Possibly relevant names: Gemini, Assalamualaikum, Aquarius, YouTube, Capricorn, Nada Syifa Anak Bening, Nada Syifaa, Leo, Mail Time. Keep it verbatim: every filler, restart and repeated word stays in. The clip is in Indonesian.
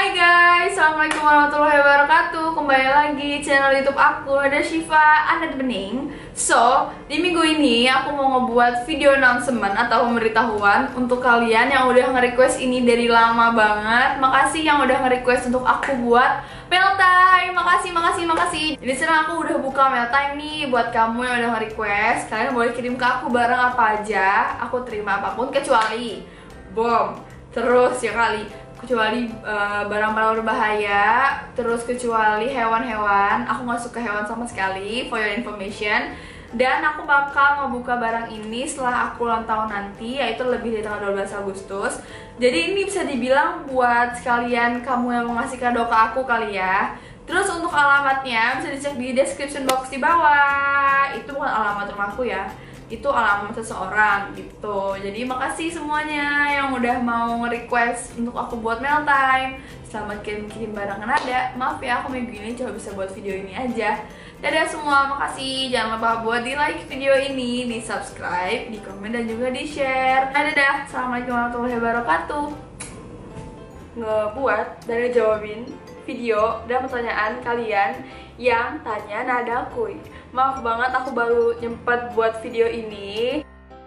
Hai guys, assalamualaikum warahmatullahi wabarakatuh. Kembali lagi channel YouTube aku, Nada Syifa Anak Bening. So, di minggu ini aku mau ngebuat video announcement atau pemberitahuan untuk kalian yang udah nge-request ini dari lama banget. Makasih yang udah nge-request untuk aku buat Mail Time. Makasih, makasih, makasih. Jadi sekarang aku udah buka Mail Time nih buat kamu yang udah nge-request. Kalian boleh kirim ke aku barang apa aja, aku terima apapun kecuali bom. Terus ya kali kecuali barang-barang uh, berbahaya, terus kecuali hewan-hewan. Aku nggak suka hewan sama sekali, for your information. Dan aku bakal ngebuka barang ini setelah aku ulang tahun nanti, yaitu lebih dari tanggal dua belas Agustus. Jadi ini bisa dibilang buat sekalian kamu yang mau ngasih kado ke aku kali ya. Terus untuk alamatnya bisa dicek di description box di bawah. Itu bukan alamat rumahku ya, itu alamat seseorang gitu. Jadi makasih semuanya yang udah mau nge-request untuk aku buat Mail Time. Selamat kirim-kirim barang Nada. Maaf ya, aku minggu ini cuma bisa buat video ini aja. Dadah semua, makasih. Jangan lupa buat di like video ini, di subscribe, di komen, dan juga di share. Dadah, assalamualaikum warahmatullahi wabarakatuh. Ngebuat dan ngejawabin video dan pertanyaan kalian yang tanya Nada Kuy. Maaf banget aku baru nyempet buat video ini.